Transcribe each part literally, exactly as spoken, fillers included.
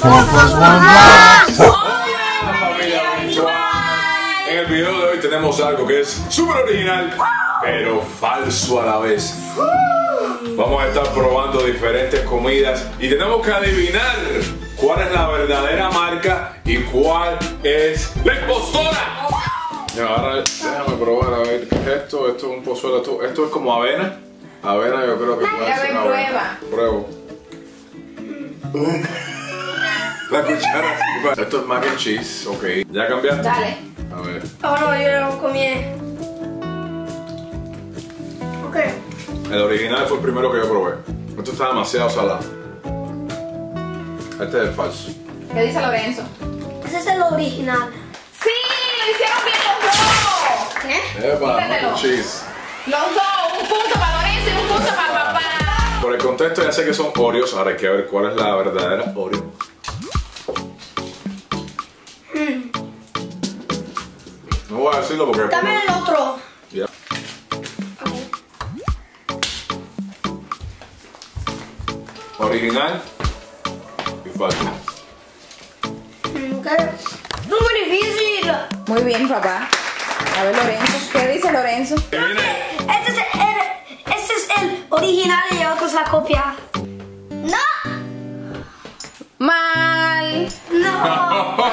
¡Juntos por más! ¡Hola, familia virtual! En el video de hoy tenemos algo que es súper original, pero falso a la vez. Vamos a estar probando diferentes comidas y tenemos que adivinar cuál es la verdadera marca y cuál es la impostora. Y ahora déjame probar a ver qué es esto. Esto es un pozuelo. Esto, esto es como avena. Avena, yo creo que puede ser una avena. Pruebo. La cuchara. Esto es mac and cheese, ok. ¿Ya cambiaste? Dale. A ver. Oh no, yo lo comí. Ok. El original fue el primero que yo probé. Esto está demasiado salado. Este es el falso. ¿Qué dice Lorenzo? Ese es el original. ¡Sí! ¡Lo hicieron bien los dos! ¿Eh? Epa, mac and cheese. Los dos, un punto para Lorenzo y un punto para papá. Por el contexto ya sé que son Oreos, ahora hay que ver cuál es la verdadera Oreo. Mm. No voy a decirlo porque... Dame el otro. Ya. Okay. Original y fácil. Okay. No, muy difícil. Muy bien, papá. A ver, Lorenzo. ¿Qué dice Lorenzo? Este es el... Este es el original y el otro es la copia. ¡No! ¡Mal! ¡No! ¡No! ¡No!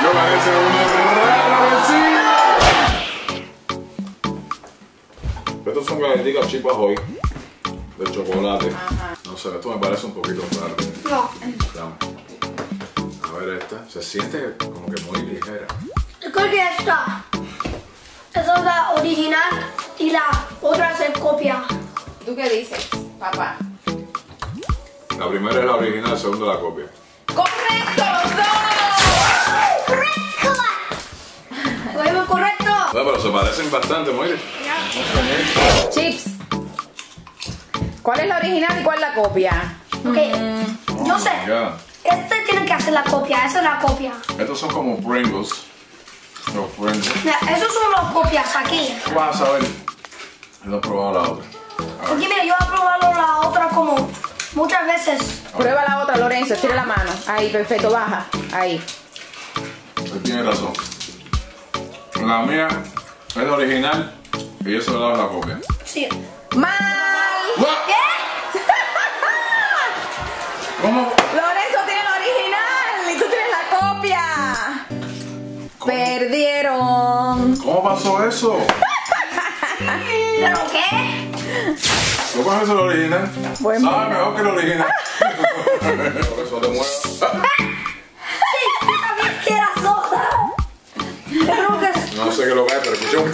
¡No parece un raro vecino! Estos son galletitas chipas hoy, de chocolate. Ajá. No sé, esto me parece un poquito raro. No. Vamos. A ver esta, se siente como que muy ligera. ¿Cuál es esta? Esa es la original y la otra se copia. ¿Tú qué dices, papá? La primera es la original, la segunda es la copia. ¡Correcto, los dos! ¡Correcto! ¿Lo vemos correcto? No, pero se parecen bastante, muy bien. Chips. ¿Cuál es la original y cuál es la copia? Ok, mm. yo oh sé. Este tiene que hacer la copia, esa es la copia. Estos son como Pringles. Los Pringles. Mira, esos son los copias aquí. Vas a ver. No he probado la otra. Porque mira, yo he probado la otra como muchas veces. Prueba la otra, Lorenzo. Tira la mano. Ahí, perfecto. Baja. Ahí. Usted tiene razón. La mía es la original y yo se la doy la copia. Sí. ¡Mal! ¿What? ¿Qué? ¿Cómo? Lorenzo tiene la original y tú tienes la copia. Perdieron. ¿Cómo pasó eso? ¿Pero qué? ¿Tú coges el original? Buen Sabe bueno. mejor que el original. Por eso te mueves. ¡Sabía que era soda! No sé qué lo que es, pero escuché un...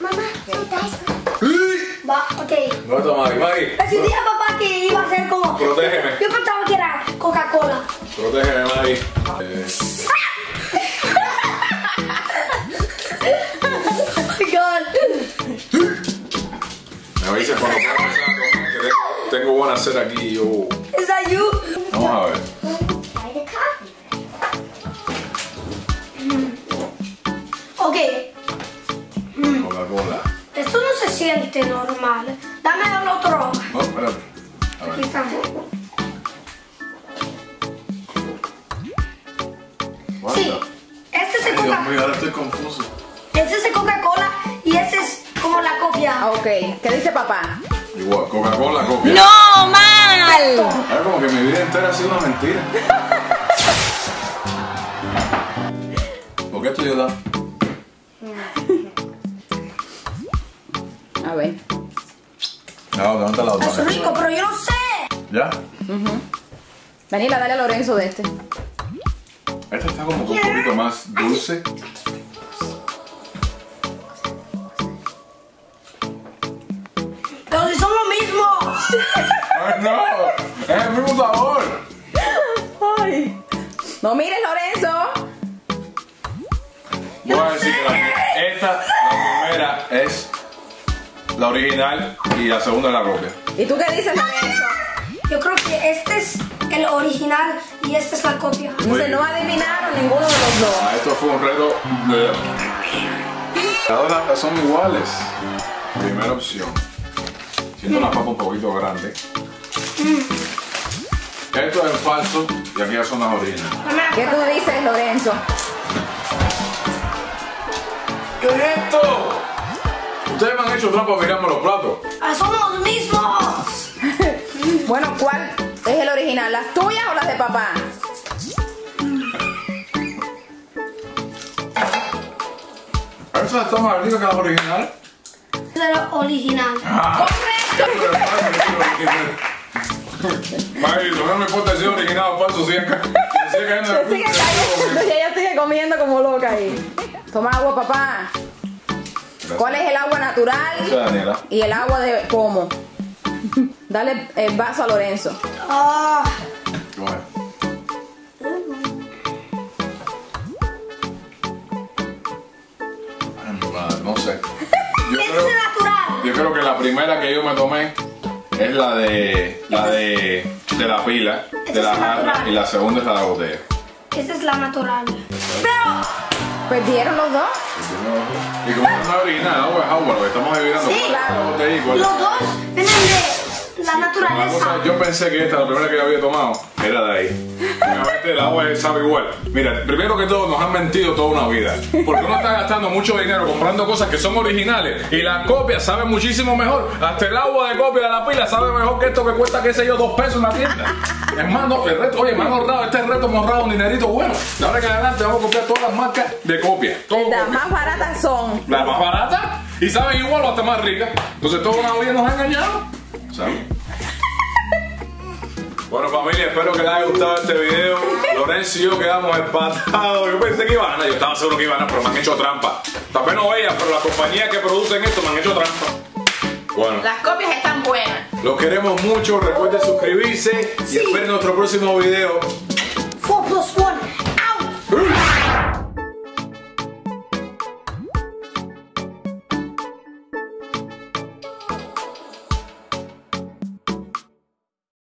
Mamá, suelta eso. Va, ok. No está mal, Maggie. Pero si dije a papá que iba a ser como... Protégeme. Yo pensaba que era Coca-Cola. Protégeme, Maggie. Eh... Me avisas cuando pueda pasar. Tengo buena sed aquí yo. ¿Es that you? Vamos a ver. Ok. Coca-Cola. Esto no se siente normal. Dame el otro. No, espérate. A ver. Aquí está. Sí. Este se Coca-Cola. Dios mío, ahora estoy confuso. Este es Coca-Cola y este es... como la copia. Ok, ¿qué dice papá? Igual, Coca-Cola, copia. ¡No, mal! Es como que mi vida entera ha sido una mentira. ¿Por qué estoy llorando? A ver. No, levanta la otra. Es rico, pero yo no sé. ¿Ya? Uh-huh. Daniela, dale a Lorenzo de este. Este está como un poquito más dulce. ¡Pero si son los mismos! ¡Ay, no! ¡Es el mismo sabor! ¡Ay! ¡No mires, Lorenzo! Voy a decir que esta, la primera, es la original y la segunda es la copia. ¿Y tú qué dices, Lorenzo? Yo creo que este es el original y esta es la copia. Entonces no adivinaron ninguno de los dos. Ah, esto fue un reto de... Las dos son iguales. Primera opción. Siento la papa un poquito grande. Esto es el falso y aquí ya son las originales. ¿Qué tú dices, Lorenzo? ¿Qué es esto? Ustedes me han hecho trampa mirando los platos. ¡Ah, somos los mismos! Bueno, ¿cuál es el original? ¿Las tuyas o las de papá? ¿Eso está más rico que las originales? De los originales. Ah, ¡correcto! Marito, no me importa si es original o falso, sigue cayendo. Sigue cayendo. Ella sigue comiendo como loca ahí. Toma agua, papá. Gracias. ¿Cuál es el agua natural? Gracias, Daniela. Y el agua de pomo. Dale el vaso a Lorenzo. Oh. Bueno. Ay, madre, no sé. Yo ¿qué creo, es natural? Yo creo que la primera que yo me tomé es la de la de, de la pila, de la jarra, y la segunda es la de la botella. Esta es la natural. Pero perdieron los dos. Y como no es original, no es agua, porque estamos adivinando sí, la botella igual. Los dos vienen de la naturaleza. Cosa, yo pensé que esta, la primera que yo había tomado, era de ahí. Obviamente el agua sabe igual. Mira, primero que todo nos han mentido toda una vida. Porque uno está gastando mucho dinero comprando cosas que son originales y las copias saben muchísimo mejor. Hasta el agua de copia de la pila sabe mejor que esto que cuesta, qué sé yo, dos pesos en la tienda. Es más, no, el reto, oye, me han ahorrado, este es el reto, me han ahorrado un dinerito bueno. De ahora en adelante vamos a copiar todas las marcas de copia. Las más baratas son. Las más baratas y saben igual o hasta más ricas. Entonces toda una vida nos han engañado. ¿Saben? Bueno, familia, espero que les haya gustado este video. Lorenzo y yo quedamos empatados. Yo pensé que iban a ganar, yo estaba seguro que iban a ganar, pero me han hecho trampa. Tal vez no ellas, pero las compañías que producen esto me han hecho trampa. Bueno. Las copias están buenas. Los queremos mucho, recuerden suscribirse y sí, esperen nuestro próximo video. Four plus one, out.